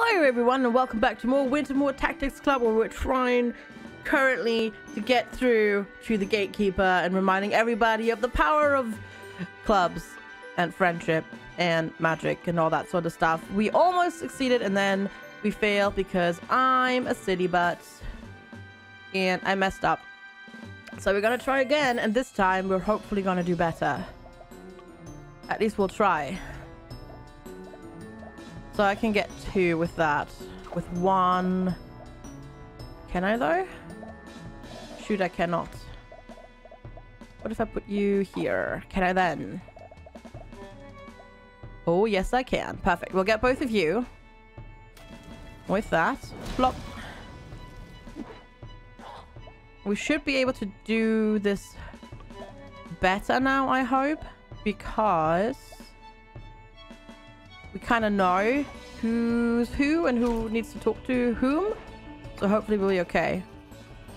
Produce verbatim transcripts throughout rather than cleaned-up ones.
Hello everyone and welcome back to more Wintermoor Tactics Club, where we're trying currently to get through to the gatekeeper and reminding everybody of the power of clubs and friendship and magic and all that sort of stuff. We almost succeeded and then we failed because I'm a city butt and I messed up. So we're gonna try again, and this time we're hopefully gonna do better. At least we'll try. So I can get two with that. With one... Can I though? Shoot, I cannot. What if I put you here? Can I then? Oh, yes I can. Perfect. We'll get both of you. With that. Plop. We should be able to do this better now, I hope. Because... we kind of know who's who and who needs to talk to whom, so hopefully we'll be okay.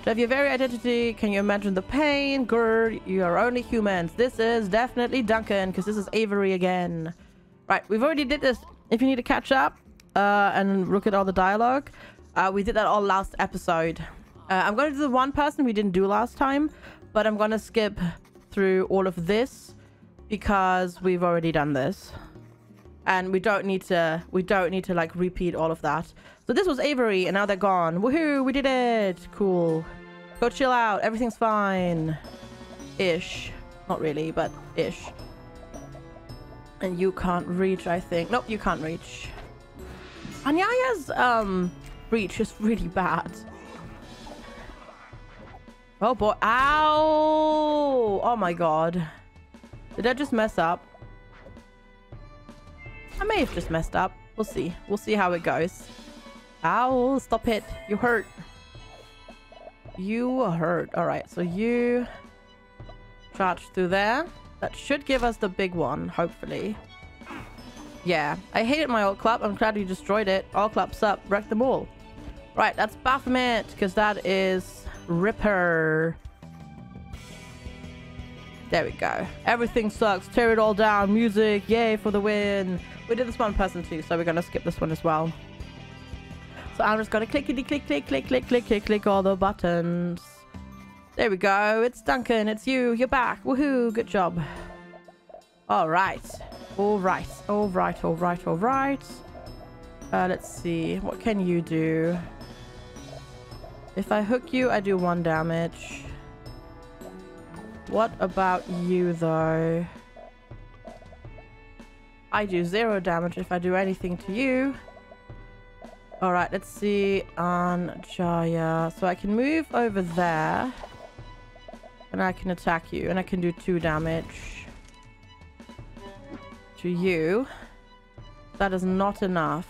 To have your very identity, can you imagine the pain? Grr, you are only humans. This is definitely Duncan, because this is Avery again. Right, we've already did this. If you need to catch up uh, and look at all the dialogue, uh, we did that all last episode. Uh, I'm going to do the one person we didn't do last time, but I'm going to skip through all of this because we've already done this. And we don't need to, we don't need to like repeat all of that. So this was Avery and now they're gone. Woohoo, we did it. Cool. Go chill out. Everything's fine. Ish. Not really, but ish. And you can't reach, I think. Nope, you can't reach. Anyaya's um, reach is really bad. Oh boy. Ow. Oh my god. Did I just mess up? I may have just messed up. We'll see. We'll see how it goes. Ow, stop it. You hurt. You hurt. Alright, so you charge through there. That should give us the big one, hopefully. Yeah. I hated my old club. I'm glad you destroyed it. All clubs up. Wreck them all. Right, that's Baphomet, because that is Ripper. There we go. Everything sucks. Tear it all down. Music. Yay for the win. We did this one person too, so we're going to skip this one as well. So I'm just going to clickety click, click, click, click, click, click, click all the buttons. There we go. It's Duncan. It's you. You're back. Woohoo. Good job. All right. All right. All right. All right. All right. Uh, let's see. What can you do? If I hook you, I do one damage. What about you, though? I do zero damage if I do anything to you. Alright, let's see. Anjaya. So I can move over there. And I can attack you. And I can do two damage. To you. That is not enough.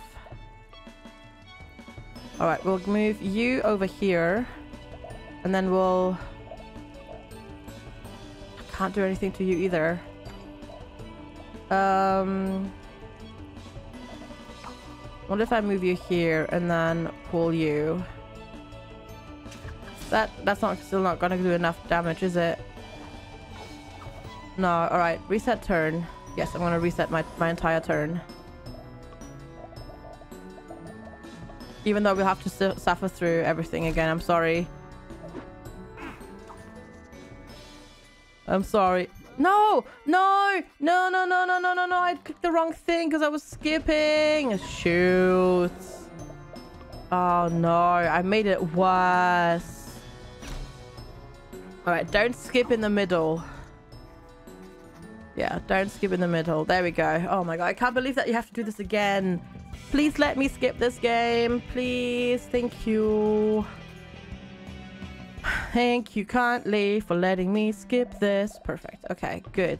Alright, we'll move you over here. And then we'll... can't do anything to you either. Um, what if I move you here and then pull you? That that's not still not gonna do enough damage, is it? No. All right. Reset turn. Yes, I'm gonna reset my my entire turn. Even though we have to su suffer through everything again. I'm sorry. I'm sorry. No! No! No, no, no, no, no, no, no. I clicked the wrong thing because I was skipping. Shoot. Oh, no. I made it worse. All right. Don't skip in the middle. Yeah, don't skip in the middle. There we go. Oh, my God. I can't believe that you have to do this again. Please let me skip this game. Please. Thank you. Thank you kindly for letting me skip this. Perfect. Okay, good.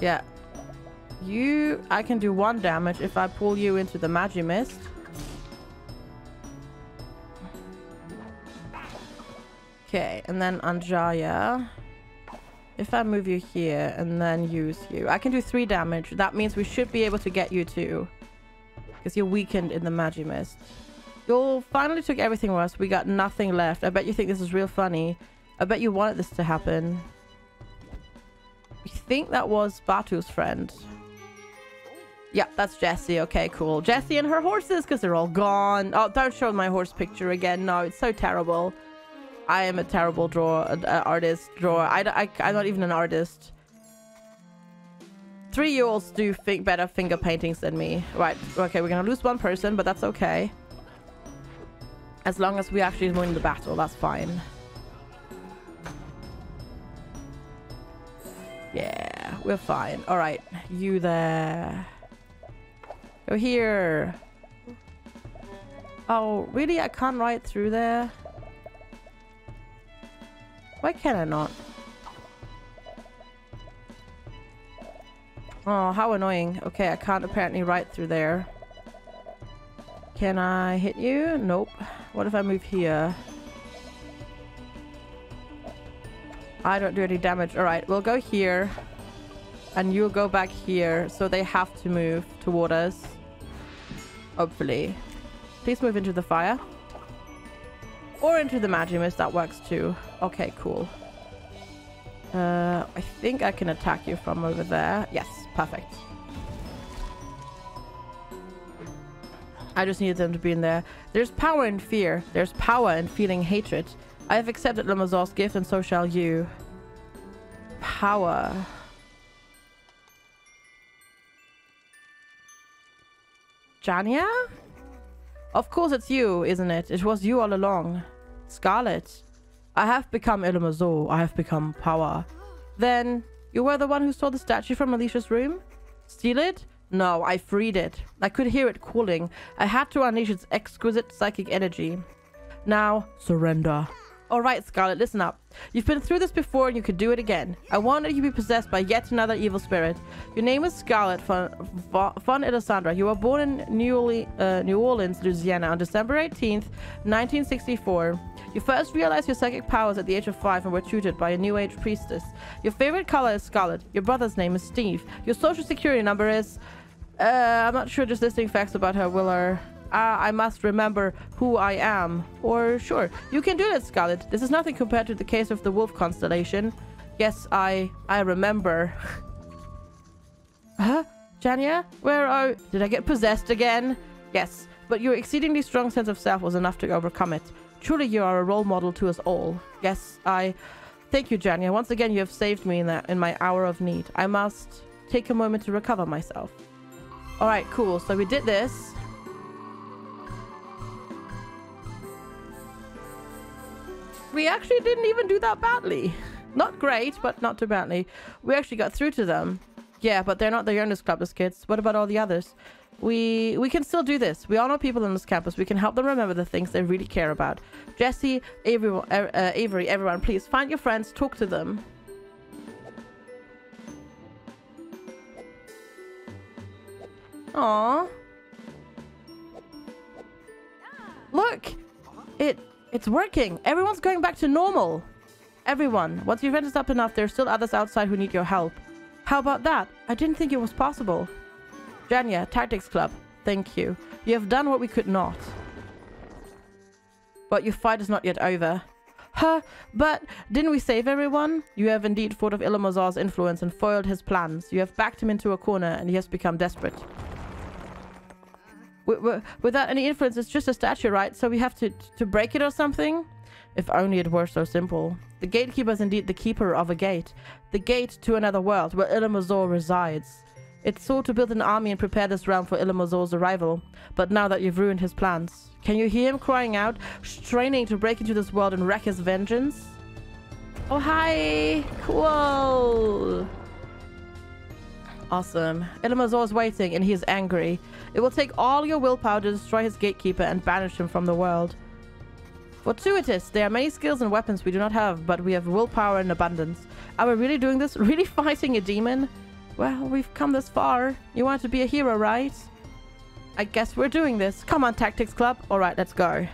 Yeah. You... I can do one damage if I pull you into the Magi Mist. Okay, and then Anjaya. If I move you here and then use you, I can do three damage. That means we should be able to get you too. Because you're weakened in the Magi Mist. You finally took everything from us. We got nothing left. I bet you think this is real funny. I bet you wanted this to happen. We think that was Batu's friend. Yeah, that's Jessie. Okay, cool. Jessie and her horses, because they're all gone. Oh, don't show my horse picture again. No, it's so terrible. I am a terrible draw uh, artist. Drawer. I, I, I'm not even an artist. Three-year-olds do think better finger paintings than me. Right. Okay, we're going to lose one person, but that's okay. As long as we actually win the battle, that's fine. Yeah, we're fine. All right. You there. Go here. Oh, really? I can't ride through there? Why can I not? Oh, how annoying. Okay, I can't apparently ride through there. Can I hit you? Nope. What if I move here? I don't do any damage. All right, we'll go here. And you'll go back here, so they have to move toward us. Hopefully. Please move into the fire. Or into the Magi Mist, that works too. Okay, cool. Uh, I think I can attack you from over there. Yes, perfect. I just needed them to be in there. There's power in fear. There's power in feeling hatred. I have accepted Illumazor's gift, and so shall you. Power. Jania? Of course it's you, isn't it? It was you all along. Scarlet. I have become Illumazor. I have become power. Then, you were the one who stole the statue from Alicia's room? Steal it? No, I freed it. I could hear it calling. I had to unleash its exquisite psychic energy. Now, surrender. Alright, Scarlet, listen up. You've been through this before and you could do it again. I won't let you be possessed by yet another evil spirit. Your name is Scarlet von, von Alessandra. You were born in New, Orle uh, New Orleans, Louisiana on December eighteenth, nineteen sixty-four. You first realized your psychic powers at the age of five and were tutored by a New Age priestess. Your favorite color is scarlet. Your brother's name is Steve. Your social security number is... Uh, I'm not sure just listing facts about her will her... Uh, I must remember who I am. Or sure, you can do that, Scarlet. This is nothing compared to the case of the wolf constellation. Yes, I... I remember. Huh? Jania? Where are... Did I get possessed again? Yes, but your exceedingly strong sense of self was enough to overcome it. Truly, you are a role model to us all. Yes, I... Thank you, Jania. Once again, you have saved me in, that, in my hour of need. I must take a moment to recover myself. Alright, cool. So we did this. We actually didn't even do that badly. Not great, but not too badly. We actually got through to them. Yeah, but they're not the Youngest Club's kids. What about all the others? We we can still do this. We all know people on this campus. We can help them remember the things they really care about. Jessie, Avery, uh, Avery everyone, please find your friends. Talk to them. Aww. Look! It... It's working! Everyone's going back to normal! Everyone, once your rent is up enough, there are still others outside who need your help. How about that? I didn't think it was possible. Jania, Tactics Club, thank you. You have done what we could not. But your fight is not yet over. Huh? But didn't we save everyone? You have indeed fought of Illumazor's influence and foiled his plans. You have backed him into a corner and he has become desperate. Without any influence, it's just a statue, right? So we have to to break it or something? If only it were so simple. The gatekeeper is indeed the keeper of a gate. The gate to another world, where Illumazor resides. It sought to build an army and prepare this realm for Illumazor's arrival. But now that you've ruined his plans, can you hear him crying out, straining to break into this world and wreak his vengeance? Oh, hi! Cool! Awesome. Illumazor is waiting and he is angry. It will take all your willpower to destroy his gatekeeper and banish him from the world. Fortuitous! There are many skills and weapons we do not have, but we have willpower in abundance. Are we really doing this? Really fighting a demon? Well, we've come this far. You want to be a hero, right? I guess we're doing this. Come on, Tactics Club. Alright, let's go.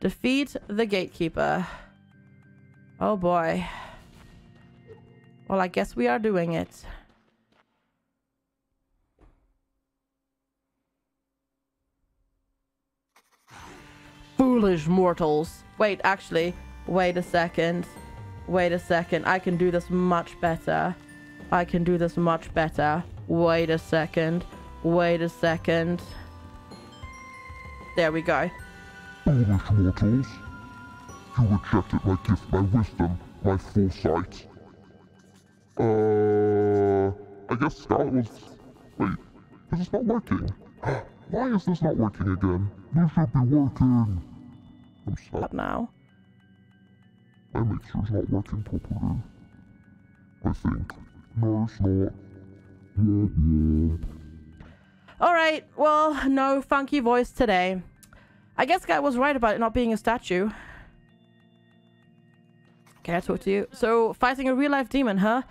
Defeat the gatekeeper. Oh boy. Well, I guess we are doing it. Foolish mortals. Wait, actually, wait a second. Wait a second. I can do this much better. I can do this much better. Wait a second. Wait a second. There we go. Over mortals. You rejected my gift, my wisdom, my foresight. Uh, I guess Scarlet was... Wait, this is not working. Why is this not working again? This should be working. I'm sad now. I make sure it's not working properly. I think. No, it's not. Yeah, yeah. Alright, well, no funky voice today. I guess Guy was right about it not being a statue. Can I talk to you? So, fighting a real-life demon, huh?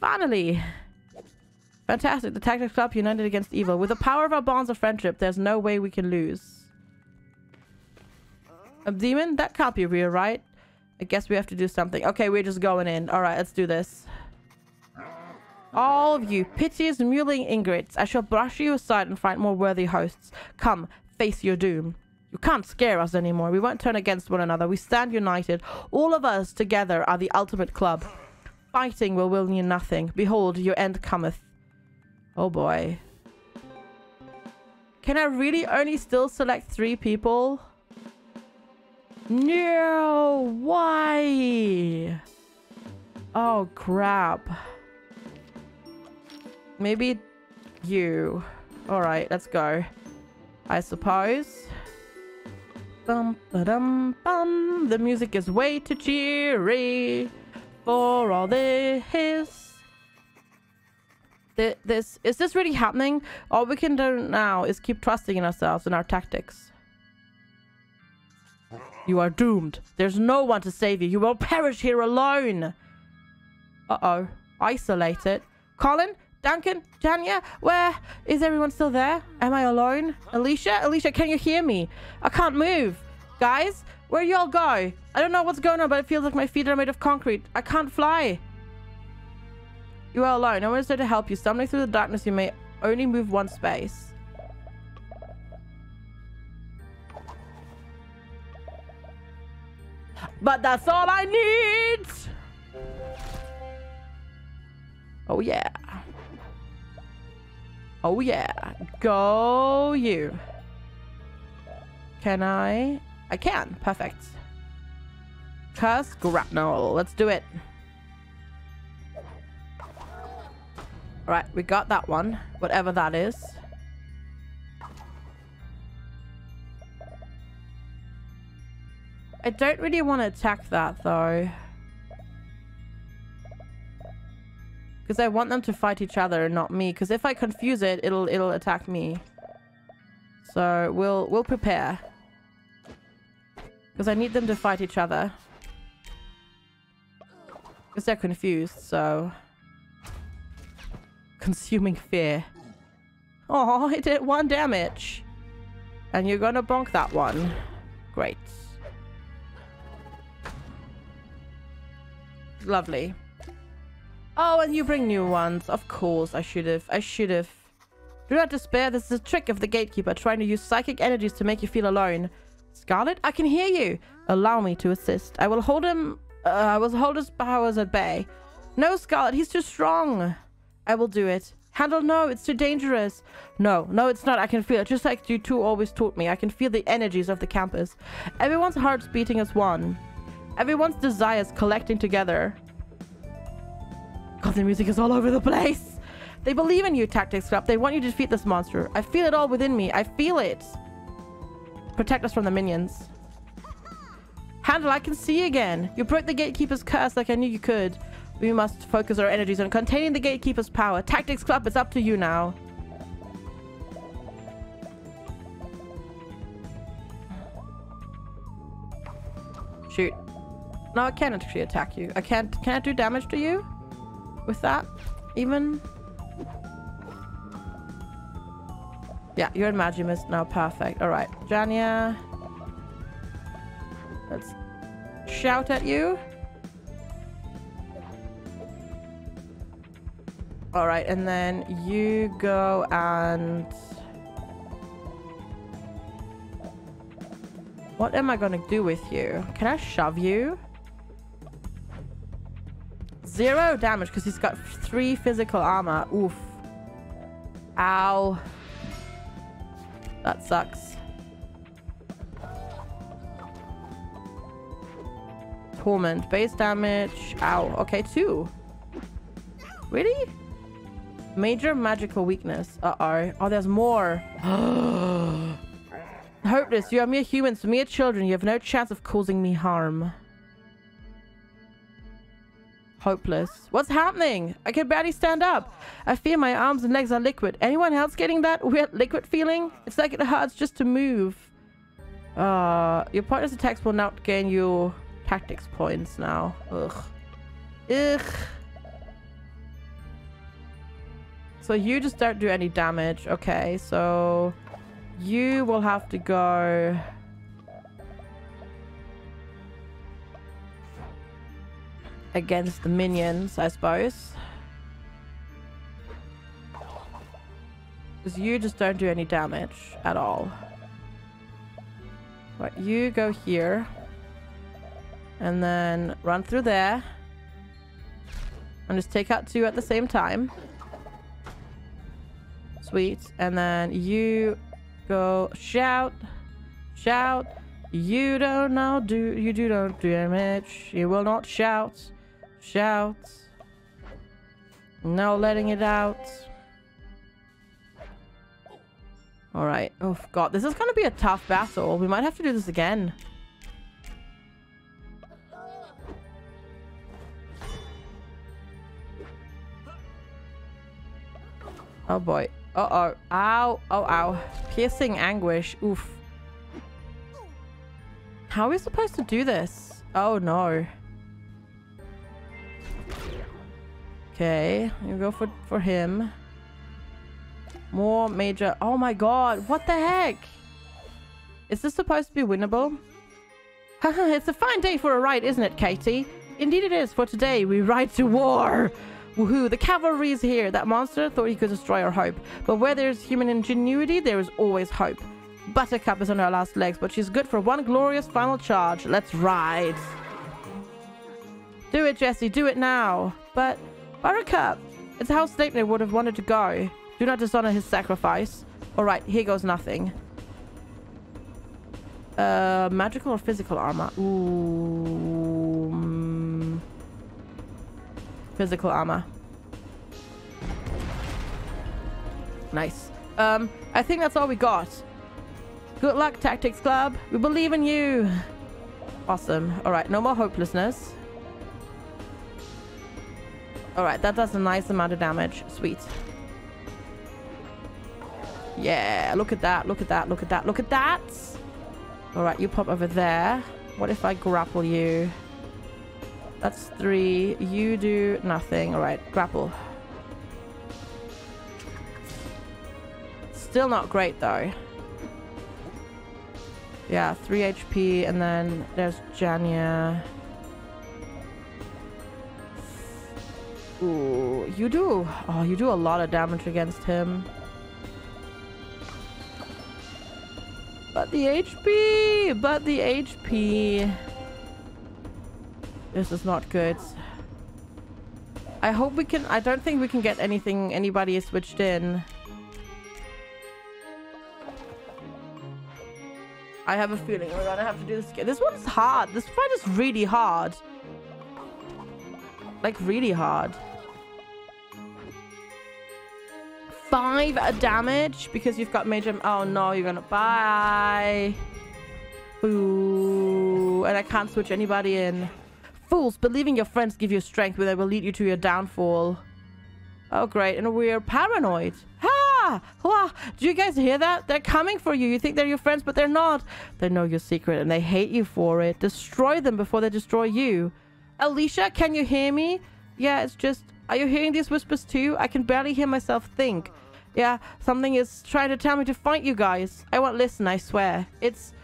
Finally! Fantastic. The Tactics Club united against evil. With the power of our bonds of friendship, there's no way we can lose. A demon? That can't be real, right? I guess we have to do something. Okay, we're just going in. Alright, let's do this. All of you, piteous, mewling ingrates, I shall brush you aside and find more worthy hosts. Come, face your doom. You can't scare us anymore. We won't turn against one another. We stand united. All of us together are the ultimate club. Fighting will will you nothing. Behold, your end cometh. Oh boy. Can I really only still select three people? No! Why? Oh, crap. Maybe you. Alright, let's go. I suppose. Bum, ba-dum, bum. The music is way too cheery for all this. This is this really happening? All we can do now is keep trusting in ourselves and our tactics. You are doomed. There's no one to save you. You will perish here alone. Uh-oh. Isolated. Colin? Duncan? Tanya? Where? Is everyone still there? Am I alone? Alicia? Alicia, can you hear me? I can't move. Guys? Where you all go? I don't know what's going on, but it feels like my feet are made of concrete. I can't fly. You are alone. No one is there to help you. Stumbling through the darkness, you may only move one space. But that's all I need! Oh yeah. Oh yeah. Go you. Can I? I can. Perfect. Curse grapnel. Let's do it. Alright, we got that one. Whatever that is. I don't really want to attack that, though. Because I want them to fight each other and not me. Because if I confuse it, it'll it'll attack me. So, we'll, we'll prepare. Because I need them to fight each other. Because they're confused, so... Consuming fear. Oh, it did one damage. And you're gonna bonk that one. Great. Lovely. Oh, and you bring new ones. Of course, I should have. I should have. Do not despair. This is a trick of the gatekeeper, trying to use psychic energies to make you feel alone. Scarlet, I can hear you. Allow me to assist. I will hold him. Uh, I will hold his powers at bay. No, Scarlet, he's too strong. I will do it. Handle, no, it's too dangerous. No, no, it's not. I can feel it. Just like you two always taught me. I can feel the energies of the campus. Everyone's hearts beating as one. Everyone's desires collecting together. God, the music is all over the place. They believe in you, Tactics Club. They want you to defeat this monster. I feel it all within me. I feel it. Protect us from the minions. Handel, I can see you again. You broke the gatekeeper's curse like I knew you could. We must focus our energies on containing the gatekeeper's power. Tactics Club, it's up to you now. Shoot. No, I can't actually attack you. I can't can't do damage to you with that, even. Yeah, you're in Magi Mist now. Perfect. All right, Janya. Let's shout at you. All right, and then you go and. What am I gonna do with you? Can I shove you? Zero damage because he's got three physical armor. Oof. Ow. That sucks. Torment. Base damage. Ow. Okay, two. Really? Major magical weakness. Uh-oh. Oh, there's more. Hopeless. You are mere humans, mere children. You have no chance of causing me harm. Hopeless. What's happening? I can barely stand up. I feel my arms and legs are liquid. Anyone else getting that weird liquid feeling? It's like it hurts just to move. Uh, your partner's attacks will not gain you tactics points now. Ugh. Ugh. So you just don't do any damage. Okay, so you will have to go... against the minions, I suppose. Because you just don't do any damage at all. Right, you go here. And then run through there. And just take out two at the same time. Sweet. And then you go shout, shout. You don't know, do you do don't do damage. You will not shout, shout. No letting it out. All right. Oh God, this is gonna be a tough battle. We might have to do this again. Oh boy. Uh-oh. Ow. Oh, ow. Piercing anguish. Oof. How are we supposed to do this? Oh, no. Okay. You go for, for him. More major. Oh, my God. What the heck? Is this supposed to be winnable? Haha, it's a fine day for a ride, isn't it, Katie? Indeed it is. For today, we ride to war. Woohoo, the cavalry is here. That monster thought he could destroy our hope. But where there's human ingenuity, there is always hope. Buttercup is on her last legs, but she's good for one glorious final charge. Let's ride. Do it, Jessie. Do it now. But, Buttercup, it's how Snape would have wanted to go. Do not dishonor his sacrifice. All right, here goes nothing. Uh, magical or physical armor? Ooh... Mm. Physical armor. Nice. Um, I think that's all we got. Good luck, Tactics Club. We believe in you. Awesome. All right, no more hopelessness. All right, that does a nice amount of damage. Sweet. Yeah, look at that, look at that, look at that, look at that. All right, you pop over there. What if I grapple you? That's three. You do nothing. All right, grapple. Still not great, though. Yeah, three H P, and then there's Janya. Ooh, you do. Oh, you do a lot of damage against him. But the H P! But the H P! This is not good. I hope we can... I don't think we can get anything... anybody switched in. I have a feeling we're gonna have to do this again. This one's hard. This fight is really hard. Like, really hard. Five damage because you've got major... Oh, no, you're gonna... Bye! Ooh. And I can't switch anybody in. Fools, believing your friends give you strength, but they will lead you to your downfall. Oh, great. And we're paranoid. Ha! Ha! Do you guys hear that? They're coming for you. You think they're your friends, but they're not. They know your secret, and they hate you for it. Destroy them before they destroy you. Alicia, can you hear me? Yeah, it's just... Are you hearing these whispers too? I can barely hear myself think. Yeah, something is trying to tell me to fight you guys. I won't listen, I swear. It's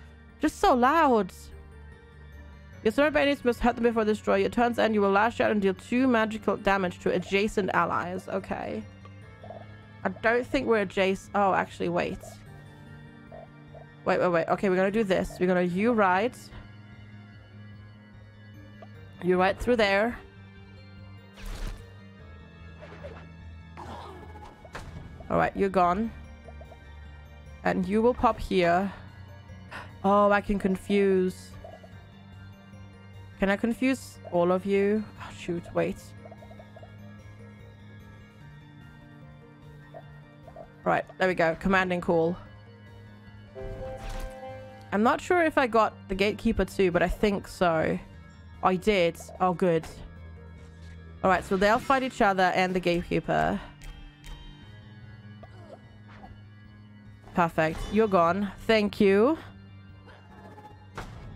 just so loud. Your sword by enemies must hurt them before they destroy your turns, and you will lash out and deal two magical damage to adjacent allies. Okay. I don't think we're adjacent. Oh, actually, wait. Wait, wait, wait. Okay, we're gonna do this. We're gonna you ride. You ride through there. Alright, you're gone. And you will pop here. Oh, I can confuse. Can I confuse all of you? Oh, shoot, wait. Right, there we go. Command and call. I'm not sure if I got the gatekeeper too, but I think so. I did. Oh, good. Alright, so they'll fight each other and the gatekeeper. Perfect. You're gone. Thank you.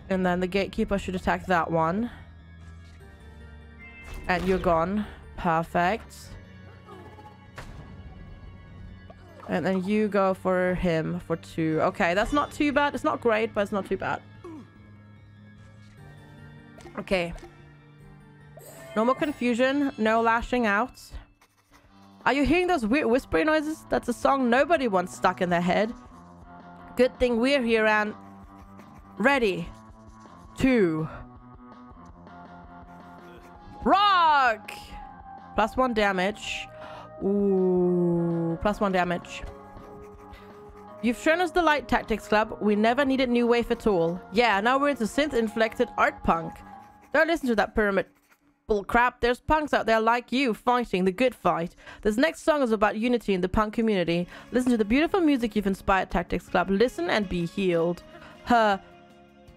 And then the gatekeeper should attack that one. And you're gone. Perfect. And then you go for him for two. Okay, that's not too bad. It's not great, but it's not too bad. Okay. No more confusion. No lashing out. Are you hearing those weird whispery noises? That's a song nobody wants stuck in their head. Good thing we're here and... ready. Two. Rock! Plus one damage. Ooh, plus one damage. You've shown us the light, Tactics Club. We never needed new wave at all. Yeah, now we're into synth-inflected art punk. Don't listen to that pyramid bull crap. There's punks out there like you fighting the good fight. This next song is about unity in the punk community. Listen to the beautiful music you've inspired, Tactics Club. Listen and be healed. Huh.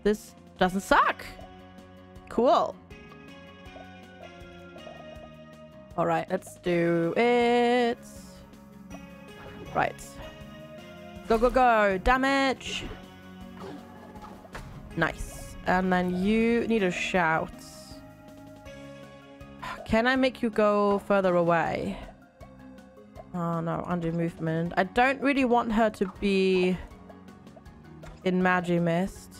This doesn't suck. Cool. All right, let's do it. Right. Go, go, go. Damage. Nice. And then you need a shout. Can I make you go further away? Oh, no. Undo movement. I don't really want her to be in Magi Mist.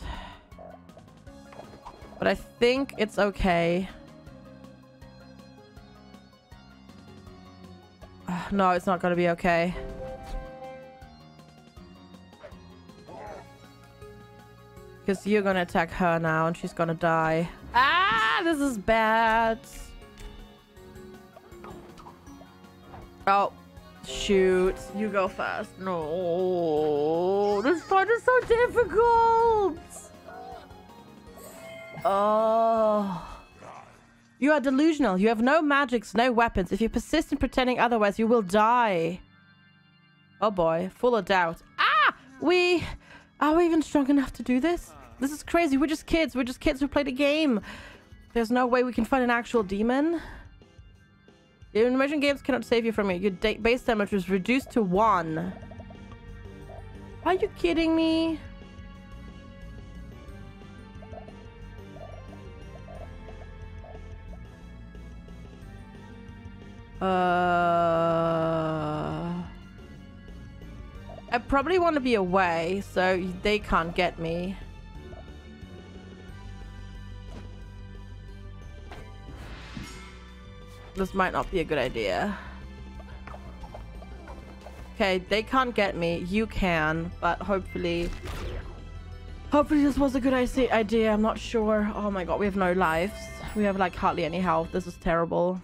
But I think it's okay. No, it's not going to be okay. Because you're going to attack her now and she's going to die. Ah, this is bad. Oh, shoot. You go first. No. This part is so difficult. Oh. You are delusional. You have no magics, no weapons. If you persist in pretending otherwise, you will die. Oh boy, full of doubt. Ah! We... Are we even strong enough to do this? This is crazy. We're just kids. We're just kids who played a game. There's no way we can fight an actual demon. Your immersion games cannot save you from it. Your base damage was reduced to one. Are you kidding me? Uh, I probably want to be away, so they can't get me. This might not be a good idea. Okay, they can't get me. You can, but hopefully... Hopefully this was a good idea. I'm not sure. Oh my god, we have no lives. We have like hardly any health. This is terrible.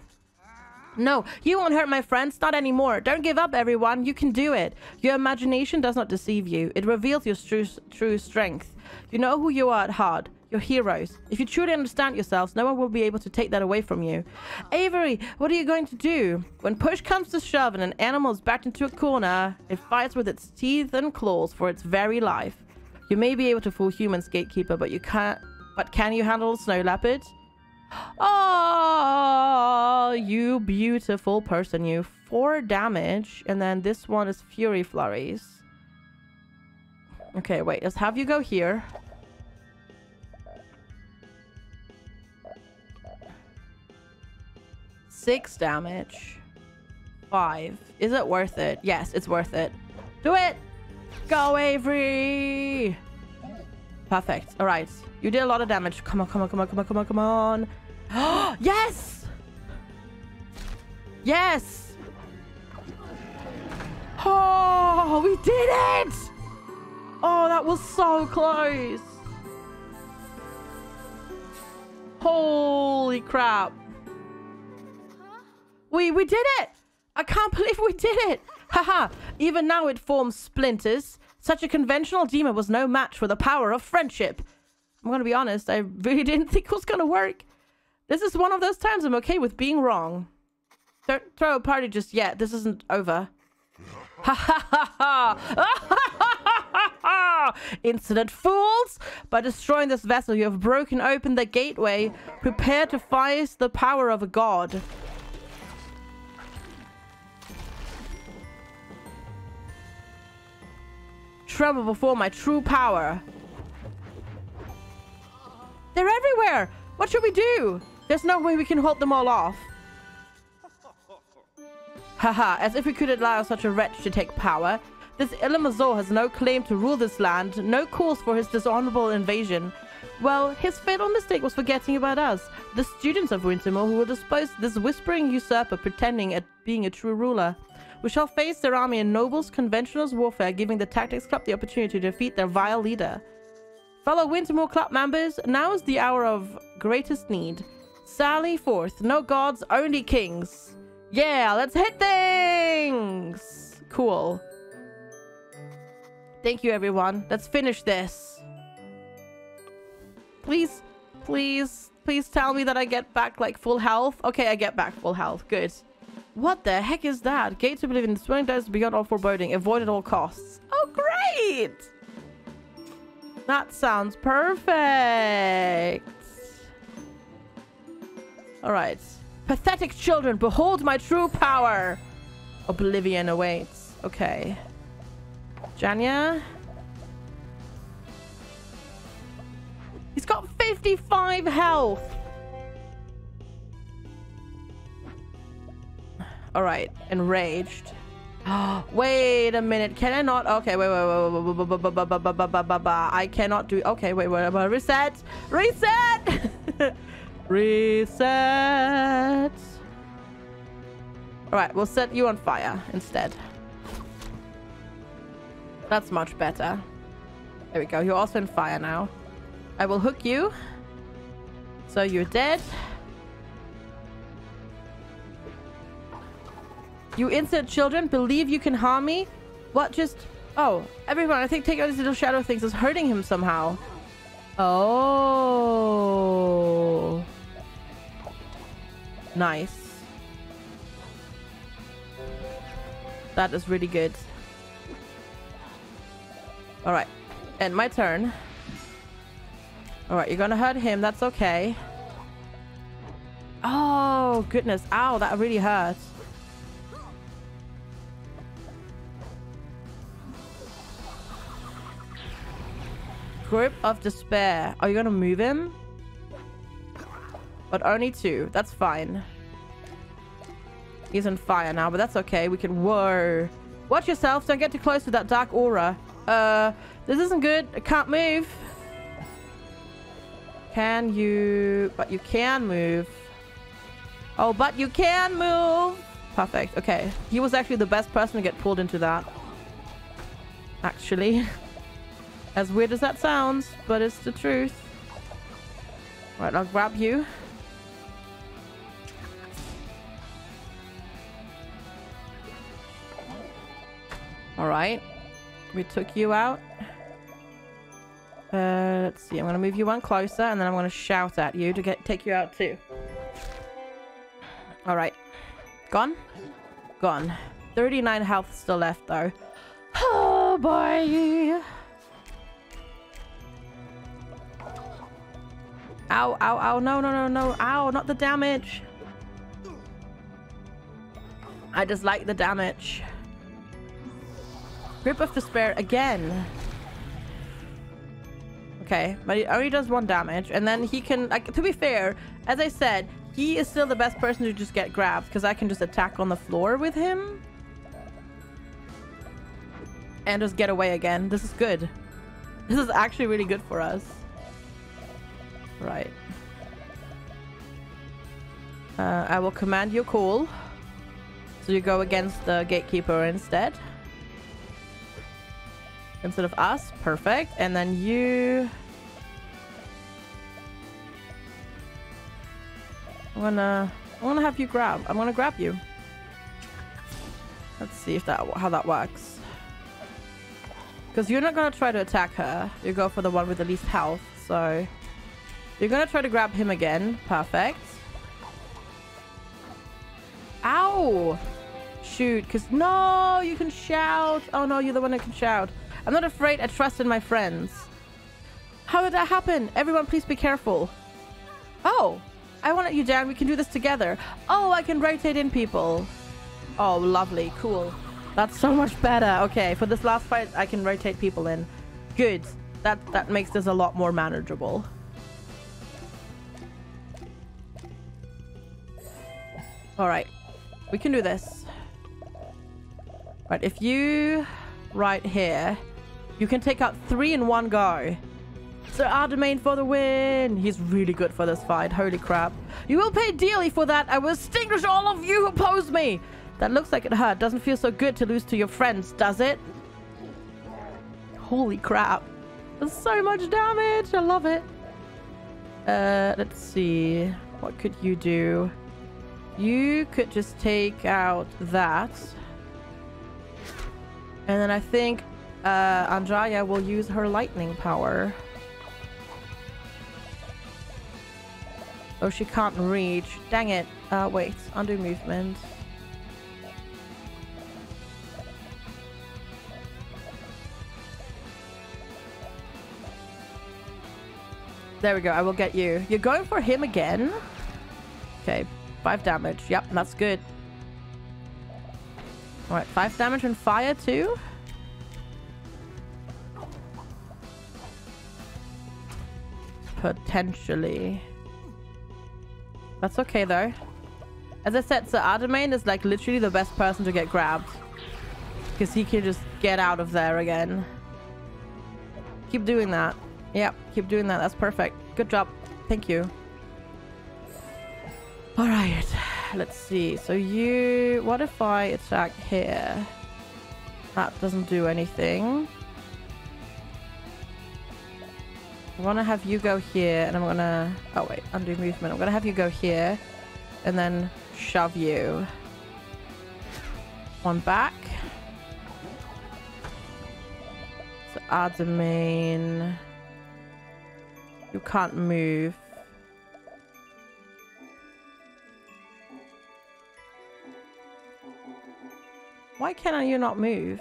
No, you won't hurt my friends. Not anymore. Don't give up, everyone. You can do it. Your imagination does not deceive you. It reveals your true, true strength. You know who you are at heart. You're heroes. If you truly understand yourselves, no one will be able to take that away from you. Avery, what are you going to do? When push comes to shove and an animal is backed into a corner, it fights with its teeth and claws for its very life. You may be able to fool humans, Gatekeeper, but you can't. But can you handle Snow Leopard? Oh, you beautiful person, you. Four damage, and then this one is Fury Flurries. Okay, wait, let's have you go here. Six damage. Five. Is it worth it? Yes, it's worth it. Do it! Go, Avery! Perfect. All right. You did a lot of damage. Come on, come on, come on, come on, come on, come on. Yes! Yes! Oh, we did it! Oh, that was so close. Holy crap. We we did it! I can't believe we did it! Haha! Even now it forms splinters. Such a conventional demon was no match for the power of friendship. I'm gonna be honest, I really didn't think it was gonna work. This is one of those times I'm okay with being wrong. Don't throw a party just yet. This isn't over. Ha ha ha ha! Ah, insolent fools! By destroying this vessel, you have broken open the gateway. Prepare to face the power of a god. Tremble before my true power. They're everywhere! What should we do? There's no way we can hold them all off. Haha, as if we could allow such a wretch to take power. This Illumazor has no claim to rule this land, no cause for his dishonorable invasion. Well, his fatal mistake was forgetting about us, the students of Wintermoor, who will dispose this whispering usurper pretending at being a true ruler. We shall face their army in nobles' conventional warfare, giving the Tactics Club the opportunity to defeat their vile leader. Fellow Wintermoor Club members, now is the hour of greatest need. Sally forth, no gods, only kings. Yeah, let's hit things! Cool. Thank you, everyone. Let's finish this. Please, please, please tell me that I get back, like, full health. Okay, I get back full health. Good. What the heck is that? Gates of Oblivion. The swirling dead is beyond all foreboding. Avoid at all costs. Oh, great! That sounds perfect. All right. Pathetic children, behold my true power. Oblivion awaits. Okay. Janya. He's got fifty-five health. All right, enraged. Wait a minute. Can I not? Okay, wait, wait, wait. I cannot do. Okay, wait, wait. Reset. Reset. Reset. All right, we'll set you on fire instead. That's much better. There we go. You're also in fire now. I will hook you. So you're dead. You insolent children, believe you can harm me? What just... Oh, everyone, I think taking out these little shadow things is hurting him somehow. Oh. Nice. That is really good. All right, and my turn. All right, you're gonna hurt him. That's okay. Oh, goodness. Ow, that really hurt. Grip of despair. Are you gonna move him? But only two. That's fine. He's on fire now, but that's okay. We can... Whoa. Watch yourself. Don't get too close to that dark aura. Uh, this isn't good. I can't move. Can you... But you can move. Oh, but you can move. Perfect. Okay. He was actually the best person to get pulled into that. Actually. As weird as that sounds, but it's the truth. Right, I'll grab you. Alright. We took you out. Uh, let's see. I'm going to move you one closer, and then I'm going to shout at you to get take you out too. All right. Gone? Gone. thirty-nine health still left, though. Oh, boy. Ow, ow, ow. No, no, no, no. Ow, not the damage. I dislike the damage. Grip of despair again. Okay, but he only does one damage, and then he can, like, to be fair, as I said, he is still the best person to just get grabbed, because I can just attack on the floor with him and just get away again. This is good. This is actually really good for us. Right. Uh, I will command your call. So you go against the gatekeeper instead. Instead of us, perfect. And then you... I'm gonna... I'm gonna have you grab. I'm gonna grab you. Let's see if that how that works. Because you're not going to try to attack her. You go for the one with the least health. So you're going to try to grab him again. Perfect. Ow! Shoot. Because no, you can shout. Oh no, you're the one that can shout. I'm not afraid. I trust in my friends. How did that happen? Everyone, please be careful. Oh, I wanted you down. We can do this together. Oh, I can rotate in people. Oh, lovely. Cool. That's so much better. Okay, for this last fight, I can rotate people in. Good. That that makes this a lot more manageable. Alright. We can do this. Right, if you... right here. You can take out three in one go. So our domain for the win. He's really good for this fight. Holy crap. You will pay dearly for that. I will extinguish all of you who oppose me. That looks like it hurt. Doesn't feel so good to lose to your friends, does it? Holy crap. There's so much damage. I love it. Uh, let's see. What could you do? You could just take out that. And then I think uh, Andraya will use her lightning power. Oh, she can't reach. Dang it. Uh, wait. Undo movement. There we go. I will get you. You're going for him again? Okay. Five damage. Yep, that's good. Alright, five damage and fire too. Potentially. That's okay though. As I said, Sir Adamain is like literally the best person to get grabbed. Because he can just get out of there again. Keep doing that. Yep, keep doing that. That's perfect. Good job. Thank you. Alright, let's see. So you... what if I attack here? That doesn't do anything. I want to have you go here, and I'm going to... oh wait, undo movement. I'm going to have you go here, and then shove you. One back. So Adamain... you can't move. Why can you not move?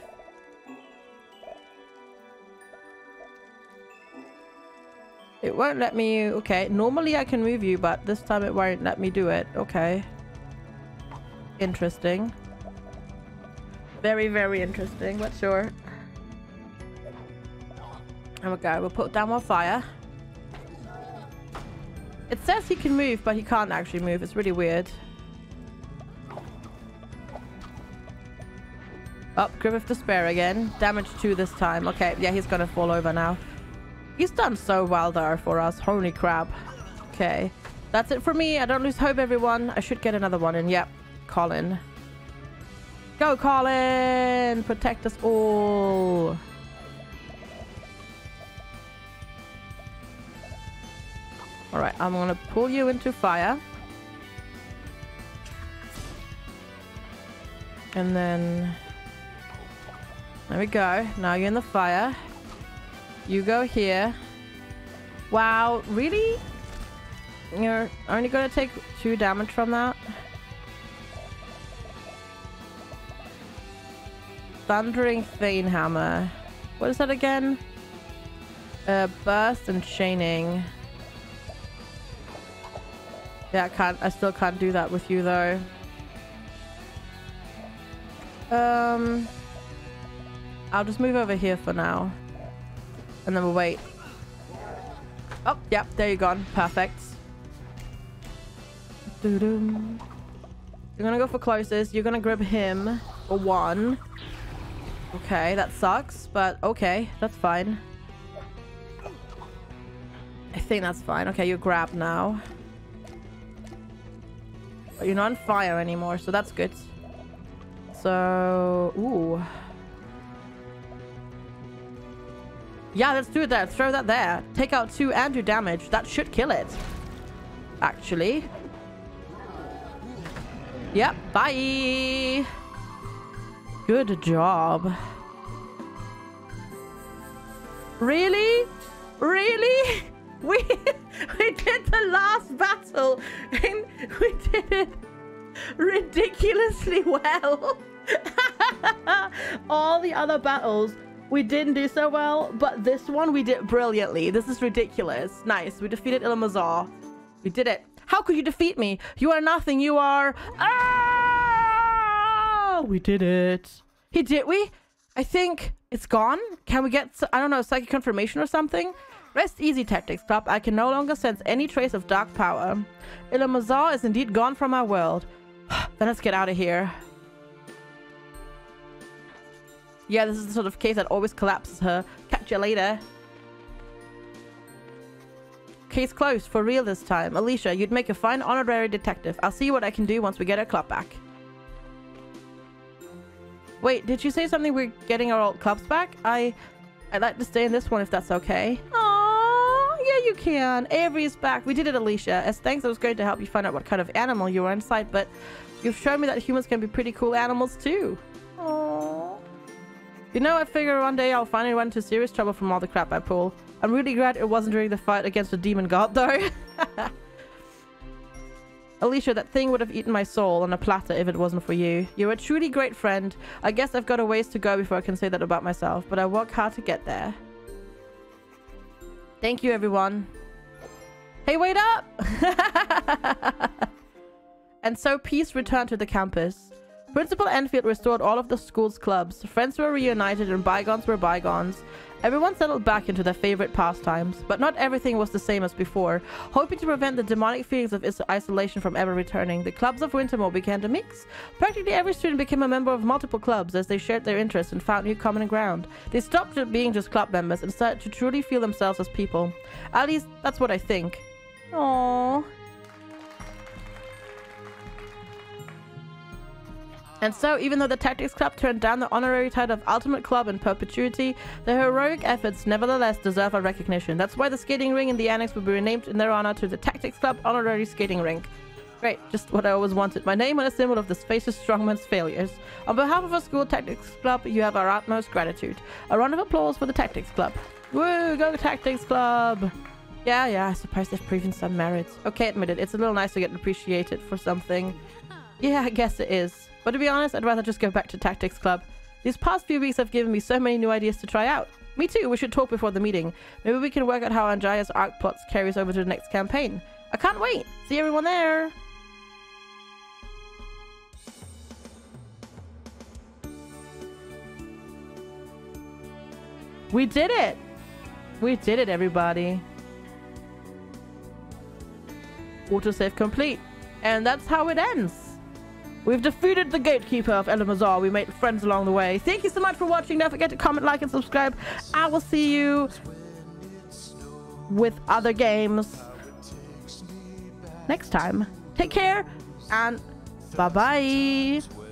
It won't let me... okay, normally I can move you, but this time it won't let me do it. Okay. Interesting. Very, very interesting. But sure. There we go. We'll put down more fire. It says he can move, but he can't actually move. It's really weird. Oh, Grip of Despair again. Damage two this time. Okay, yeah, he's gonna fall over now. He's done so well there for us. Holy crap. Okay. That's it for me. I don't lose hope, everyone. I should get another one in. Yep. Colin. Go, Colin! Protect us all. Alright, I'm gonna pull you into fire. And then... there we go. Now you're in the fire. You go here. Wow, really? You're only gonna take two damage from that? Thundering Thanehammer. What is that again? Uh, burst and chaining. Yeah, I can't. I still can't do that with you though. Um, I'll just move over here for now, and then we'll wait. Oh, yep, there you go. Perfect. Doo-doo. You're gonna go for closest. You're gonna grab him for one. Okay, that sucks, but okay, that's fine. I think that's fine. Okay, you're grabbed now. But you're not on fire anymore, so that's good. So... ooh. Yeah, let's do it there. Throw that there. Take out two and do damage. That should kill it. Actually. Yep. Bye! Good job. Really? Really? We we did the last battle and we did it ridiculously well. All the other battles we didn't do so well, but this one we did brilliantly. This is ridiculous. Nice. We defeated Illumazor. We did it. How could you defeat me? You are nothing. You are... Ah! We did it. He did we? I think it's gone. Can we get, I don't know, psychic confirmation or something? Rest easy, Tactics Club. I can no longer sense any trace of dark power. Illumazor is indeed gone from our world. Then let's get out of here. Yeah, this is the sort of case that always collapses her. Catch you later. Case closed, for real this time. Alicia, you'd make a fine honorary detective. I'll see what I can do once we get our club back. Wait, did you say something? We're getting our old clubs back? I... I'd like to stay in this one if that's okay. Aww, yeah, you can. Avery's back. We did it, Alicia. As thanks, it was great to help you find out what kind of animal you were inside, but you've shown me that humans can be pretty cool animals too. Aww. You know, I figure one day I'll finally run into serious trouble from all the crap I pull. I'm really glad it wasn't during the fight against the demon god, though. Alicia, that thing would have eaten my soul on a platter if it wasn't for you. You're a truly great friend. I guess I've got a ways to go before I can say that about myself, but I work hard to get there. Thank you, everyone. Hey, wait up! And so peace returned to the campus. Principal Enfield restored all of the school's clubs. Friends were reunited and bygones were bygones. Everyone settled back into their favorite pastimes, but not everything was the same as before. Hoping to prevent the demonic feelings of is isolation from ever returning, the clubs of Wintermoor began to mix. Practically every student became a member of multiple clubs as they shared their interests and found new common ground. They stopped being just club members and started to truly feel themselves as people. At least, that's what I think. Aww. And so, even though the Tactics Club turned down the honorary title of Ultimate Club in perpetuity, their heroic efforts nevertheless deserve our recognition. That's why the skating rink in the annex will be renamed in their honor to the Tactics Club Honorary Skating Rink. Great, just what I always wanted. My name on a symbol of this faceless strongman's failures. On behalf of our school Tactics Club, you have our utmost gratitude. A round of applause for the Tactics Club. Woo, go Tactics Club! Yeah, yeah, I suppose they've proven some merits. Okay, admit it, it's a little nice to get appreciated for something. Yeah, I guess it is. But to be honest, I'd rather just go back to Tactics Club. These past few weeks have given me so many new ideas to try out. Me too, we should talk before the meeting. Maybe we can work out how Anjaya's arc plots carries over to the next campaign. I can't wait! See everyone there! We did it! We did it, everybody. Autosave complete. And that's how it ends. We've defeated the gatekeeper of Illumazor. We made friends along the way. Thank you so much for watching. Don't forget to comment, like, and subscribe. I will see you with other games next time. Take care and bye-bye.